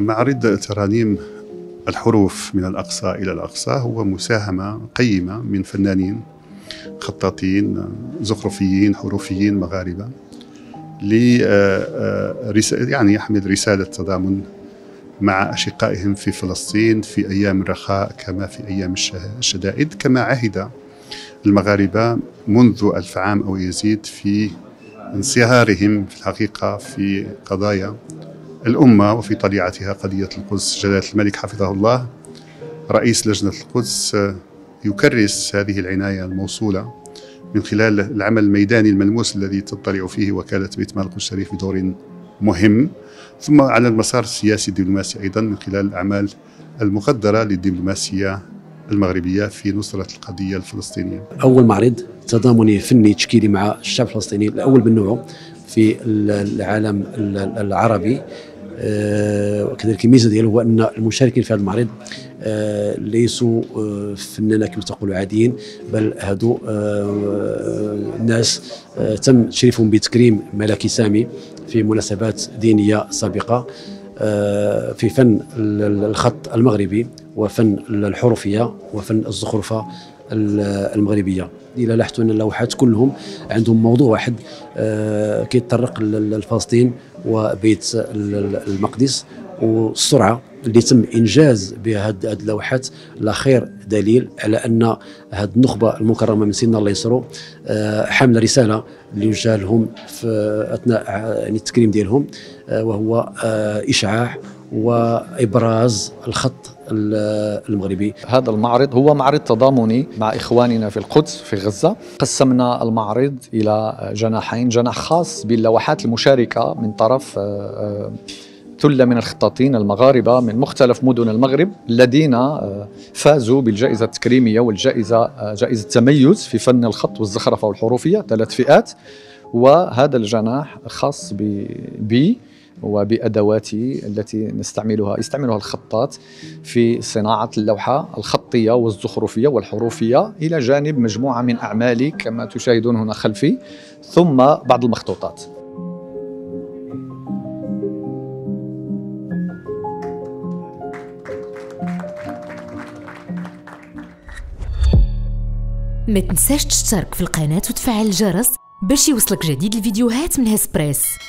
معرض ترانيم الحروف من الأقصى إلى الأقصى هو مساهمة قيمة من فنانين خطاطين زخرفيين حروفيين مغاربة يعني يحمل رسالة تضامن مع أشقائهم في فلسطين في أيام الرخاء كما في أيام الشدائد، كما عهد المغاربة منذ 1000 عام أو يزيد في انصهارهم في الحقيقة في قضايا الأمة وفي طليعتها قضية القدس. جلالة الملك حفظه الله رئيس لجنة القدس يكرس هذه العناية الموصولة من خلال العمل الميداني الملموس الذي تطلع فيه وكالة بيت مال القدس الشريف بدور مهم، ثم على المسار السياسي الدبلوماسي أيضا من خلال الأعمال المقدرة للدبلوماسية المغربية في نصرة القضية الفلسطينية. أول معرض تضامني فني تشكيلي مع الشعب الفلسطيني الأول من نوعه في العالم العربي، وكذلك الميزة ديالو هو أن المشاركين في هذا المعرض ليسوا فنانة كما تقولوا عاديين، بل هادو ناس تم تشريفهم بتكريم ملكي سامي في مناسبات دينية سابقة في فن الخط المغربي وفن الحروفية وفن الزخرفة المغربية. إلى لاحظتوا أن اللوحات كلهم عندهم موضوع واحد كيتطرق لفلسطين وبيت المقدس، والسرعة اللي تم إنجاز بها هذه اللوحات لا خير دليل على أن هذه النخبة المكرمة من سيدنا الله يسره حاملة رسالة اللي وجهها لهم في أثناء يعني التكريم ديالهم، وهو إشعاع وإبراز الخط المغربي. هذا المعرض هو معرض تضامني مع إخواننا في القدس في غزة. قسمنا المعرض إلى جناحين، جناح خاص باللوحات المشاركة من طرف ثلة من الخطاطين المغاربة من مختلف مدن المغرب الذين فازوا بالجائزة التكريمية والجائزة التميز في فن الخط والزخرفة والحروفية، 3 فئات، وهذا الجناح خاص بي وبأدواتي التي يستعملها الخطاط في صناعة اللوحة الخطية والزخرفية والحروفية، إلى جانب مجموعة من أعمالي كما تشاهدون هنا خلفي، ثم بعض المخطوطات. ما تنساش تشترك في القناة وتفعل الجرس باش يوصلك جديد الفيديوهات من هسبريس.